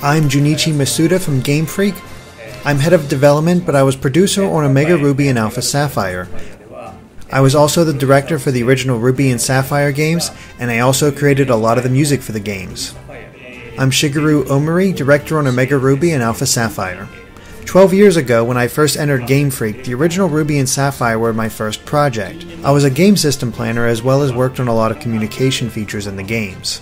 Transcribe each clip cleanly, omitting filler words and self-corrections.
I'm Junichi Masuda from Game Freak. I'm head of development, but I was producer on Omega Ruby and Alpha Sapphire. I was also the director for the original Ruby and Sapphire games, and I also created a lot of the music for the games. I'm Shigeru Ohmori, director on Omega Ruby and Alpha Sapphire. 12 years ago, when I first entered Game Freak, the original Ruby and Sapphire were my first project. I was a game system planner as well as worked on a lot of communication features in the games.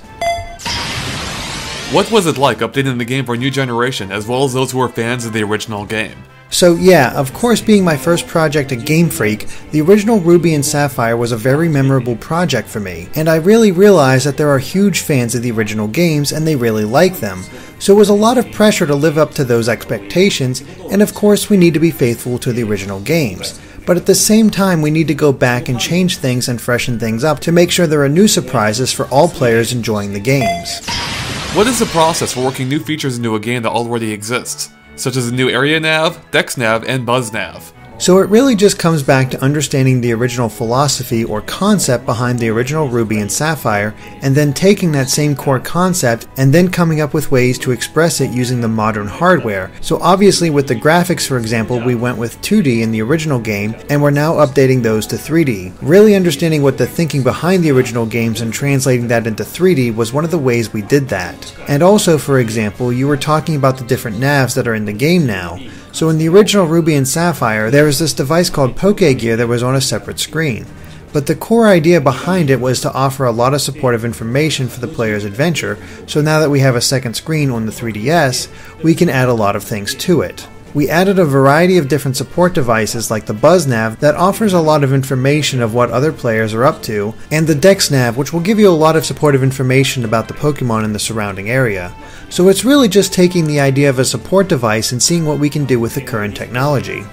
What was it like updating the game for a new generation, as well as those who were fans of the original game? So yeah, of course, being my first project at Game Freak, the original Ruby and Sapphire was a very memorable project for me, and I really realized that there are huge fans of the original games and they really like them, so it was a lot of pressure to live up to those expectations, and of course we need to be faithful to the original games. But at the same time, we need to go back and change things and freshen things up to make sure there are new surprises for all players enjoying the games. What is the process for working new features into a game that already exists, such as the new Area Nav, Dex Nav, and BuzzNav? So it really just comes back to understanding the original philosophy or concept behind the original Ruby and Sapphire, and then taking that same core concept and then coming up with ways to express it using the modern hardware. So obviously with the graphics, for example, we went with 2D in the original game, and we're now updating those to 3D. Really understanding what the thinking behind the original games and translating that into 3D was one of the ways we did that. And also, for example, you were talking about the different navs that are in the game now. So in the original Ruby and Sapphire, there was this device called Poke Gear that was on a separate screen. But the core idea behind it was to offer a lot of supportive information for the player's adventure, so now that we have a second screen on the 3DS, we can add a lot of things to it. We added a variety of different support devices like the BuzzNav that offers a lot of information of what other players are up to, and the DexNav, which will give you a lot of supportive information about the Pokemon in the surrounding area. So it's really just taking the idea of a support device and seeing what we can do with the current technology.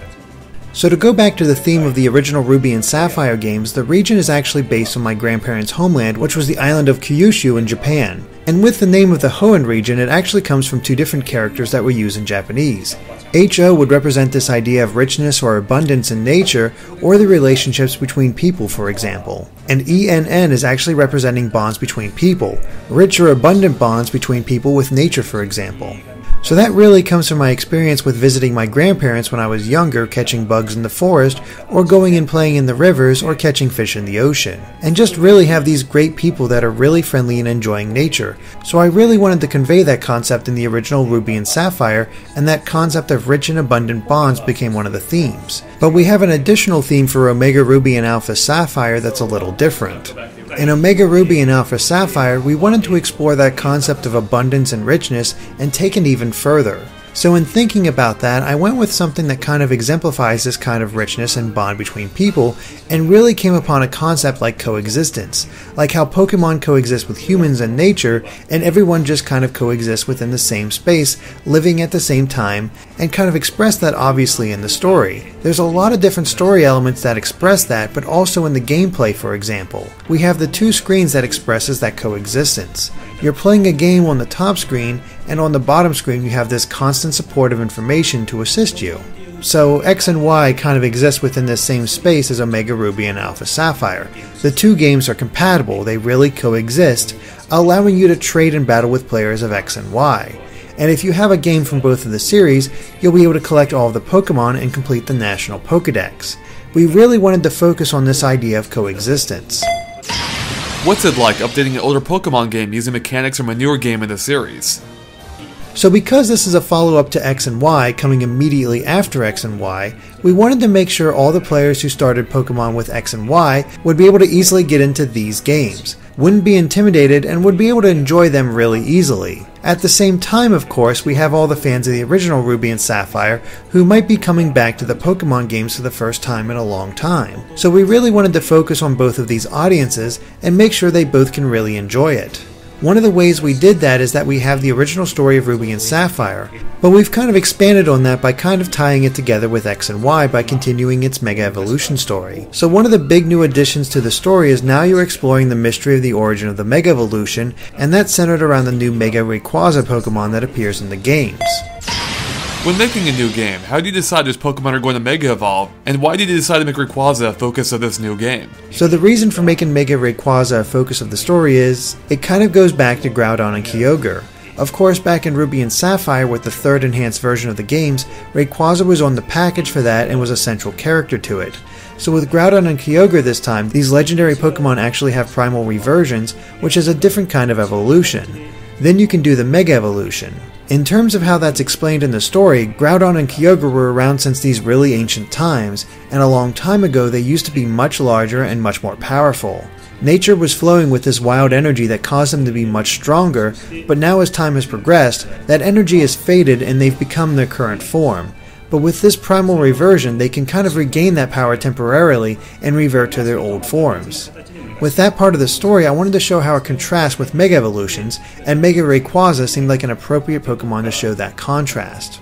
So to go back to the theme of the original Ruby and Sapphire games, the region is actually based on my grandparents' homeland, which was the island of Kyushu in Japan. And with the name of the Hoenn region, it actually comes from two different characters that were used in Japanese. Ho would represent this idea of richness or abundance in nature, or the relationships between people, for example. And ENN is actually representing bonds between people, rich or abundant bonds between people with nature, for example. So that really comes from my experience with visiting my grandparents when I was younger, catching bugs in the forest, or going and playing in the rivers, or catching fish in the ocean. And just really have these great people that are really friendly and enjoying nature. So I really wanted to convey that concept in the original Ruby and Sapphire, and that concept of rich and abundant bonds became one of the themes. But we have an additional theme for Omega Ruby and Alpha Sapphire that's a little different. In Omega Ruby and Alpha Sapphire, we wanted to explore that concept of abundance and richness and take it even further. So in thinking about that, I went with something that kind of exemplifies this kind of richness and bond between people, and really came upon a concept like coexistence, like how Pokemon coexist with humans and nature, and everyone just kind of coexists within the same space, living at the same time, and kind of express that obviously in the story. There's a lot of different story elements that express that, but also in the gameplay, for example. We have the two screens that expresses that coexistence. You're playing a game on the top screen, and on the bottom screen you have this constant support of information to assist you. So X and Y kind of exist within this same space as Omega Ruby and Alpha Sapphire. The two games are compatible, they really coexist, allowing you to trade and battle with players of X and Y. And if you have a game from both of the series, you'll be able to collect all of the Pokemon and complete the National Pokédex. We really wanted to focus on this idea of coexistence. What's it like updating an older Pokemon game using mechanics from a newer game in the series? So because this is a follow-up to X and Y, coming immediately after X and Y, we wanted to make sure all the players who started Pokemon with X and Y would be able to easily get into these games, wouldn't be intimidated, and would be able to enjoy them really easily. At the same time, of course, we have all the fans of the original Ruby and Sapphire who might be coming back to the Pokemon games for the first time in a long time. So we really wanted to focus on both of these audiences and make sure they both can really enjoy it. One of the ways we did that is that we have the original story of Ruby and Sapphire, but we've kind of expanded on that by kind of tying it together with X and Y by continuing its Mega Evolution story. So one of the big new additions to the story is now you're exploring the mystery of the origin of the Mega Evolution, and that's centered around the new Mega Rayquaza Pokemon that appears in the games. When making a new game, how do you decide which Pokemon are going to Mega Evolve, and why did you decide to make Rayquaza a focus of this new game? So the reason for making Mega Rayquaza a focus of the story is, it kind of goes back to Groudon and Kyogre. Of course, back in Ruby and Sapphire with the third enhanced version of the games, Rayquaza was on the package for that and was a central character to it. So with Groudon and Kyogre this time, these legendary Pokémon actually have primal reversions, which is a different kind of evolution. Then you can do the Mega Evolution. In terms of how that's explained in the story, Groudon and Kyogre were around since these really ancient times, and a long time ago they used to be much larger and much more powerful. Nature was flowing with this wild energy that caused them to be much stronger, but now as time has progressed, that energy has faded and they've become their current form. But with this primal reversion, they can kind of regain that power temporarily and revert to their old forms. With that part of the story, I wanted to show how it contrasts with Mega Evolutions, and Mega Rayquaza seemed like an appropriate Pokémon to show that contrast.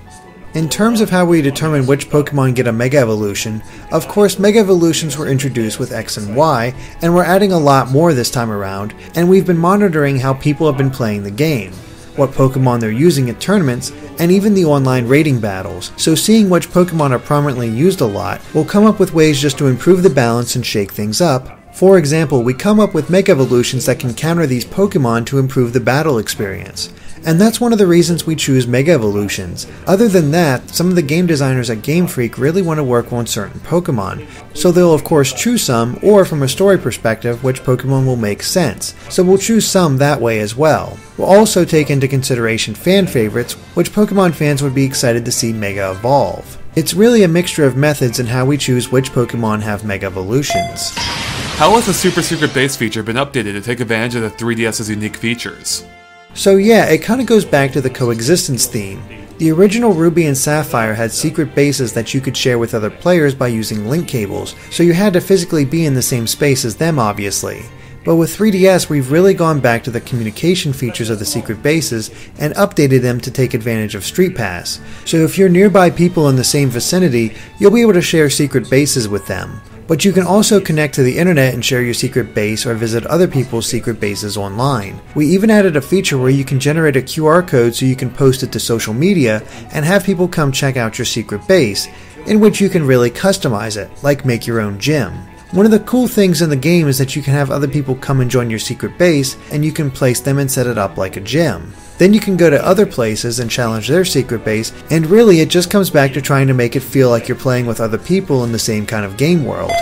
In terms of how we determine which Pokémon get a Mega Evolution, of course Mega Evolutions were introduced with X and Y, and we're adding a lot more this time around, and we've been monitoring how people have been playing the game, what Pokémon they're using at tournaments, and even the online rating battles, so seeing which Pokémon are prominently used a lot, we'll come up with ways just to improve the balance and shake things up. For example, we come up with Mega Evolutions that can counter these Pokémon to improve the battle experience. And that's one of the reasons we choose Mega Evolutions. Other than that, some of the game designers at Game Freak really want to work on certain Pokémon, so they'll of course choose some, or from a story perspective, which Pokémon will make sense, so we'll choose some that way as well. We'll also take into consideration fan favorites, which Pokémon fans would be excited to see Mega evolve. It's really a mixture of methods in how we choose which Pokémon have Mega Evolutions. How has the Super Secret Base feature been updated to take advantage of the 3DS's unique features? So yeah, it kind of goes back to the coexistence theme. The original Ruby and Sapphire had secret bases that you could share with other players by using link cables, so you had to physically be in the same space as them obviously. But with 3DS we've really gone back to the communication features of the secret bases and updated them to take advantage of StreetPass. So if you're nearby people in the same vicinity, you'll be able to share secret bases with them. But you can also connect to the internet and share your secret base or visit other people's secret bases online. We even added a feature where you can generate a QR code so you can post it to social media and have people come check out your secret base, in which you can really customize it, like make your own gym. One of the cool things in the game is that you can have other people come and join your secret base, and you can place them and set it up like a gym. Then you can go to other places and challenge their secret base, and really it just comes back to trying to make it feel like you're playing with other people in the same kind of game world.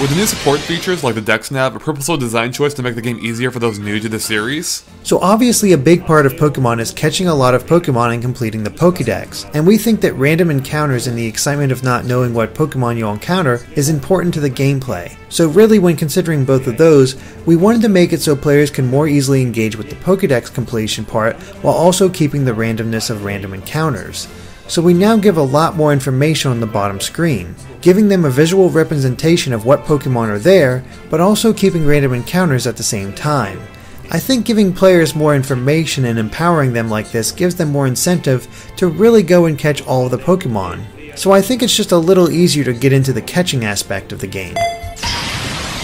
With the new support features like the Dex Nav, a purposeful design choice to make the game easier for those new to the series? So obviously a big part of Pokémon is catching a lot of Pokémon and completing the Pokédex, and we think that random encounters and the excitement of not knowing what Pokémon you'll encounter is important to the gameplay. So really when considering both of those, we wanted to make it so players can more easily engage with the Pokédex completion part while also keeping the randomness of random encounters. So we now give a lot more information on the bottom screen, giving them a visual representation of what Pokémon are there, but also keeping random encounters at the same time. I think giving players more information and empowering them like this gives them more incentive to really go and catch all of the Pokémon. So I think it's just a little easier to get into the catching aspect of the game.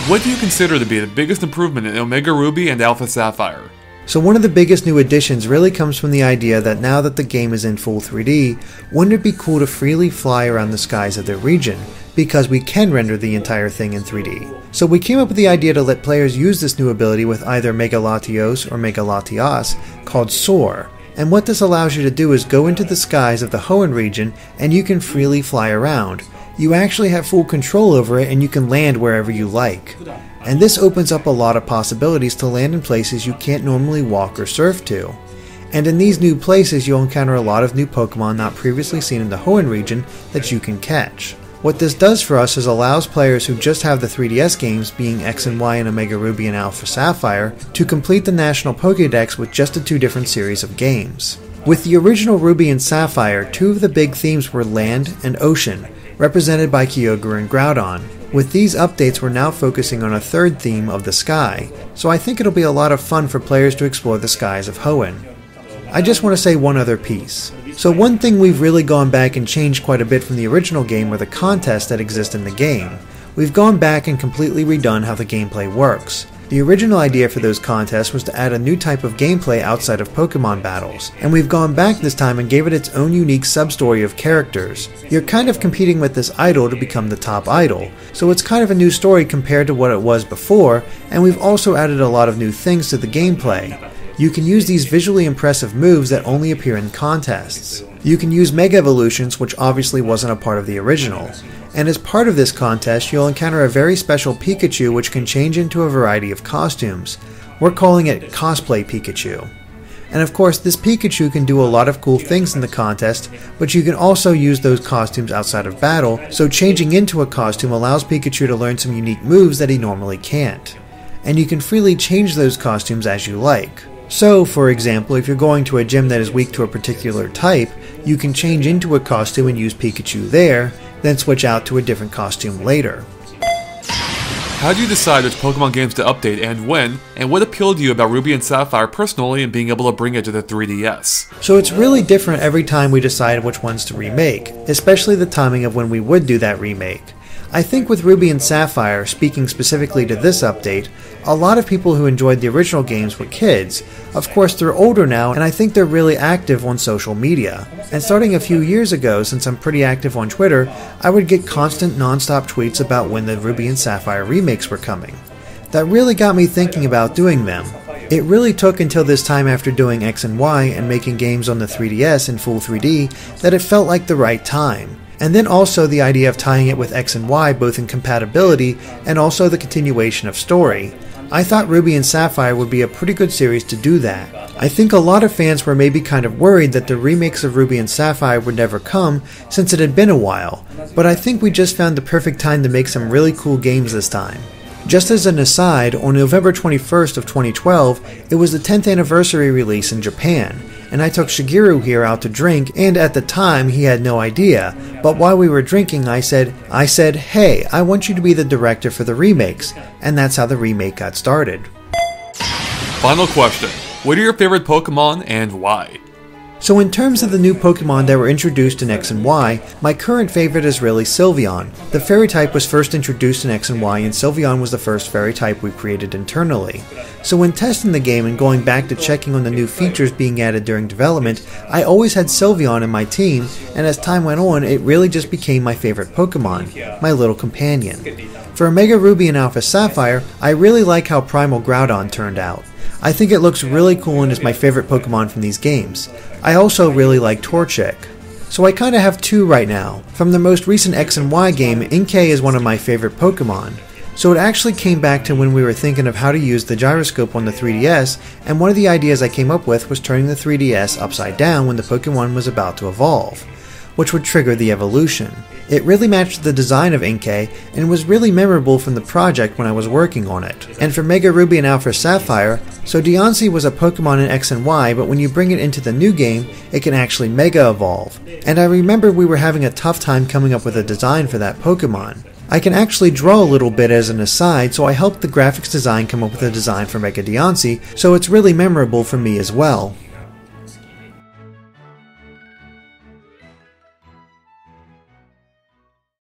What do you consider to be the biggest improvement in Omega Ruby and Alpha Sapphire? So one of the biggest new additions really comes from the idea that now that the game is in full 3D, wouldn't it be cool to freely fly around the skies of their region, because we can render the entire thing in 3D. So we came up with the idea to let players use this new ability with either Mega Latios or Mega Latias, called Soar, and what this allows you to do is go into the skies of the Hoenn region and you can freely fly around. You actually have full control over it and you can land wherever you like. And this opens up a lot of possibilities to land in places you can't normally walk or surf to. And in these new places you'll encounter a lot of new Pokémon not previously seen in the Hoenn region that you can catch. What this does for us is allows players who just have the 3DS games, being X and Y and Omega Ruby and Alpha Sapphire, to complete the National Pokédex with just the two different series of games. With the original Ruby and Sapphire, two of the big themes were land and ocean, represented by Kyogre and Groudon. With these updates we're now focusing on a third theme of the sky, so I think it'll be a lot of fun for players to explore the skies of Hoenn. I just want to say one other piece. So one thing we've really gone back and changed quite a bit from the original game are the contests that exist in the game. We've gone back and completely redone how the gameplay works. The original idea for those contests was to add a new type of gameplay outside of Pokémon battles, and we've gone back this time and gave it its own unique sub-story of characters. You're kind of competing with this idol to become the top idol, so it's kind of a new story compared to what it was before, and we've also added a lot of new things to the gameplay. You can use these visually impressive moves that only appear in contests. You can use Mega Evolutions, which obviously wasn't a part of the original. And as part of this contest, you'll encounter a very special Pikachu which can change into a variety of costumes. We're calling it Cosplay Pikachu. And of course, this Pikachu can do a lot of cool things in the contest, but you can also use those costumes outside of battle, so changing into a costume allows Pikachu to learn some unique moves that he normally can't. And you can freely change those costumes as you like. So, for example, if you're going to a gym that is weak to a particular type, you can change into a costume and use Pikachu there, then switch out to a different costume later. How do you decide which Pokemon games to update and when, and what appealed to you about Ruby and Sapphire personally and being able to bring it to the 3DS? So it's really different every time we decide which ones to remake, especially the timing of when we would do that remake. I think with Ruby and Sapphire, speaking specifically to this update, a lot of people who enjoyed the original games were kids. Of course, they're older now, and I think they're really active on social media. And starting a few years ago, since I'm pretty active on Twitter, I would get constant non-stop tweets about when the Ruby and Sapphire remakes were coming. That really got me thinking about doing them. It really took until this time after doing X and Y and making games on the 3DS in full 3D that it felt like the right time. And then also the idea of tying it with X and Y both in compatibility and also the continuation of story. I thought Ruby and Sapphire would be a pretty good series to do that. I think a lot of fans were maybe kind of worried that the remakes of Ruby and Sapphire would never come since it had been a while, but I think we just found the perfect time to make some really cool games this time. Just as an aside, on November 21st of 2012, it was the 10th anniversary release in Japan, and I took Shigeru here out to drink, and at the time he had no idea, but while we were drinking I said, hey, I want you to be the director for the remakes, and that's how the remake got started. Final question, what are your favorite Pokemon and why? So in terms of the new Pokemon that were introduced in X and Y, my current favorite is really Sylveon. The Fairy-type was first introduced in X and Y, and Sylveon was the first Fairy-type we created internally. So when testing the game and going back to checking on the new features being added during development, I always had Sylveon in my team, and as time went on, it really just became my favorite Pokemon, my little companion. For Omega Ruby and Alpha Sapphire, I really like how Primal Groudon turned out. I think it looks really cool and is my favorite Pokemon from these games. I also really like Torchic. So I kinda have two right now. From the most recent X and Y game, Inkay is one of my favorite Pokemon. So it actually came back to when we were thinking of how to use the gyroscope on the 3DS, and one of the ideas I came up with was turning the 3DS upside down when the Pokemon was about to evolve, which would trigger the evolution. It really matched the design of Inkay, and was really memorable from the project when I was working on it. And for Mega Ruby and Alpha Sapphire, so Diancie was a Pokemon in X and Y, but when you bring it into the new game, it can actually Mega Evolve. And I remember we were having a tough time coming up with a design for that Pokemon. I can actually draw a little bit as an aside, so I helped the graphics design come up with a design for Mega Diancie, so it's really memorable for me as well.